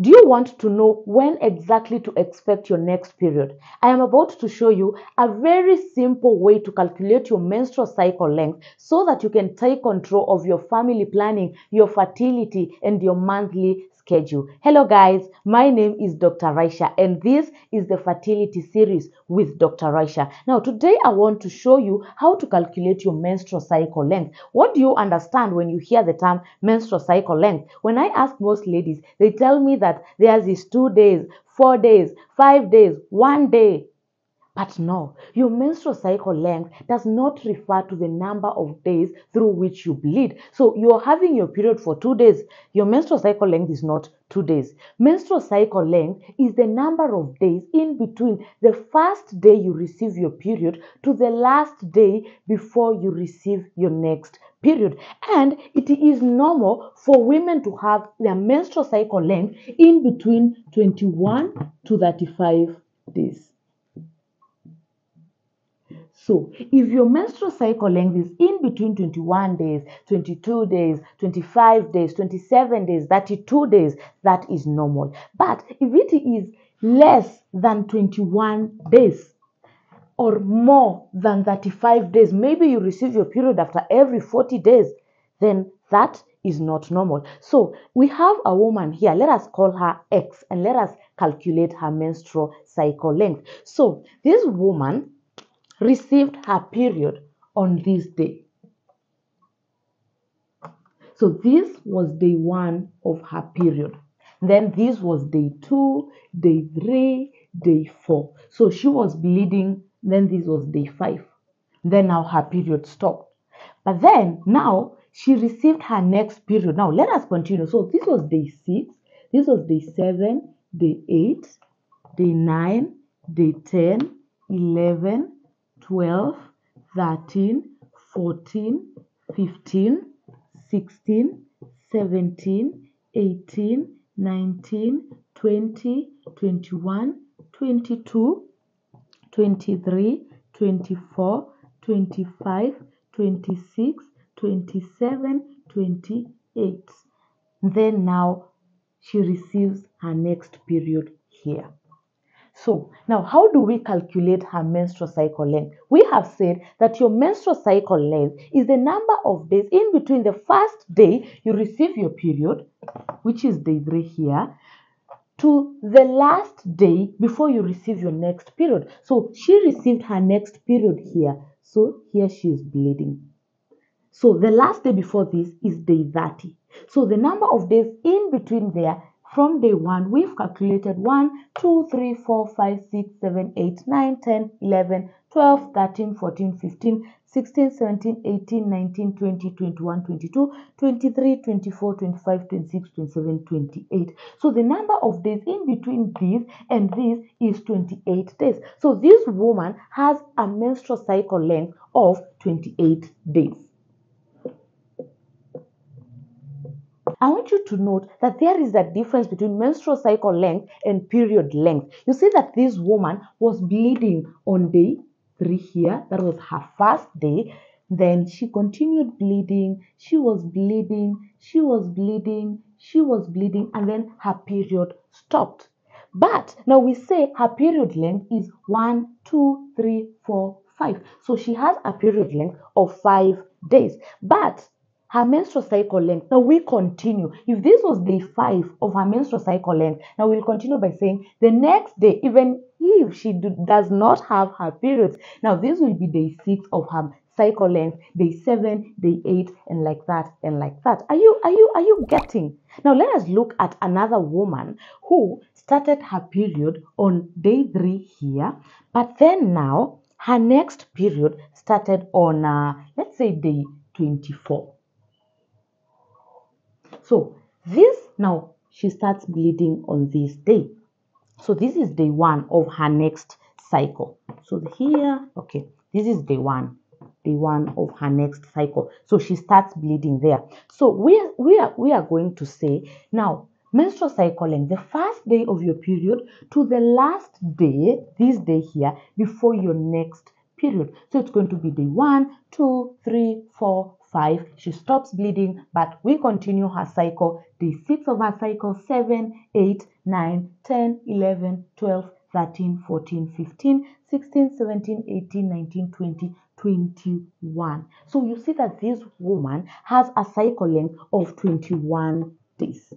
Do you want to know when exactly to expect your next period? I am about to show you a very simple way to calculate your menstrual cycle length so that you can take control of your family planning, your fertility, and your monthly schedule. Hello guys, my name is Dr. Raisha and this is the fertility series with Dr. Raisha. Now today I want to show you how to calculate your menstrual cycle length. What do you understand when you hear the term menstrual cycle length? When I ask most ladies, they tell me that theirs is 2 days, 4 days, 5 days, 1 day. But no, your menstrual cycle length does not refer to the number of days through which you bleed. So you're having your period for 2 days. Your menstrual cycle length is not 2 days. Menstrual cycle length is the number of days in between the first day you receive your period to the last day before you receive your next period. And it is normal for women to have their menstrual cycle length in between 21 to 35 days. So if your menstrual cycle length is in between 21 days, 22 days, 25 days, 27 days, 32 days, that is normal. But if it is less than 21 days, or more than 35 days, maybe you receive your period after every 40 days, then that is not normal. So we have a woman here, let us call her X and let us calculate her menstrual cycle length. So this woman received her period on this day. So this was day one of her period. Then this was day two, day three, day four. So she was bleeding. Then this was day five. Then now her period stopped. But then now she received her next period. Now let us continue. So this was day six. This was day seven, day eight, day nine, day 10, 11, 12, 13, 14, 15, 16, 17, 18, 19, 20, 21, 22, 23, 24, 25, 26, 27, 28. Then now she receives her next period here. So now how do we calculate her menstrual cycle length? We have said that your menstrual cycle length is the number of days in between the first day you receive your period, which is day 3 here, to the last day before you receive your next period. So she received her next period here. So here she is bleeding. So the last day before this is day 30. So the number of days in between there, from day 1, we've calculated 1, 2, 3, 4, 5, 6, 7, 8, 9, 10, 11, 12, 13, 14, 15, 16, 17, 18, 19, 20, 21, 22, 23, 24, 25, 26, 27, 28. So the number of days in between these and this is 28 days. So this woman has a menstrual cycle length of 28 days. I want you to note that there is a difference between menstrual cycle length and period length. You see that this woman was bleeding on day 3 here. That was her first day. Then she continued bleeding. She was bleeding. She was bleeding. She was bleeding. And then her period stopped. But now we say her period length is 1, 2, 3, 4, 5. So she has a period length of 5 days. But her menstrual cycle length, now we continue. If this was day 5 of her menstrual cycle length, now we'll continue by saying the next day, even if she does not have her periods, now this will be day 6 of her cycle length, day 7, day 8, and like that, and like that. Are you getting? Now let us look at another woman who started her period on day 3 here, but then now her next period started on, let's say day 24. So this, now she starts bleeding on this day. So this is day 1 of her next cycle. So here, okay, this is day one of her next cycle. So she starts bleeding there. So we are going to say now menstrual cycle length, the first day of your period to the last day, this day here, before your next period. So it's going to be day 1, 2, 3, 4, 5, she stops bleeding, but we continue her cycle. Day 6 of her cycle, 7, 8, 9, 10, 11, 12, 13, 14, 15, 16, 17, 18, 19, 20, 21. So you see that this woman has a cycle length of 21 days.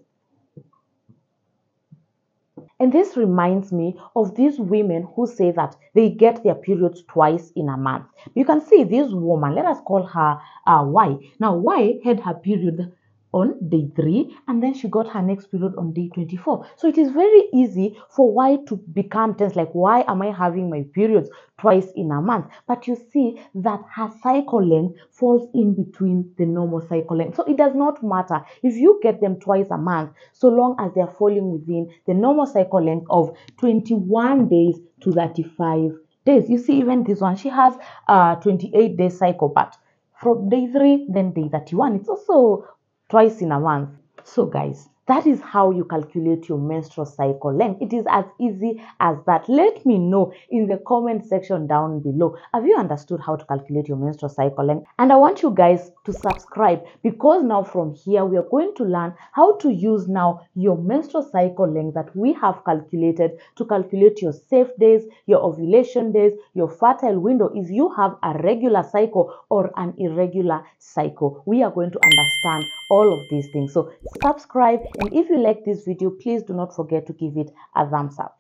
And this reminds me of these women who say that they get their periods twice in a month. You can see this woman, let us call her Y. Now, Y had her period on day 3, and then she got her next period on day 24. So it is very easy for Y to become tense, like, why am I having my periods twice in a month? But you see that her cycle length falls in between the normal cycle length. So it does not matter if you get them twice a month, so long as they are falling within the normal cycle length of 21 days to 35 days. You see, even this one, she has a 28-day cycle, but from day 3, then day 31. It's also twice in a month. So guys, that is how you calculate your menstrual cycle length. It is as easy as that. Let me know in the comment section down below, have you understood how to calculate your menstrual cycle length? And I want you guys to subscribe, because now from here we are going to learn how to use now your menstrual cycle length that we have calculated to calculate your safe days, your ovulation days, your fertile window. If you have a regular cycle or an irregular cycle, we are going to understand all of these things. So subscribe, and if you like this video, please do not forget to give it a thumbs up.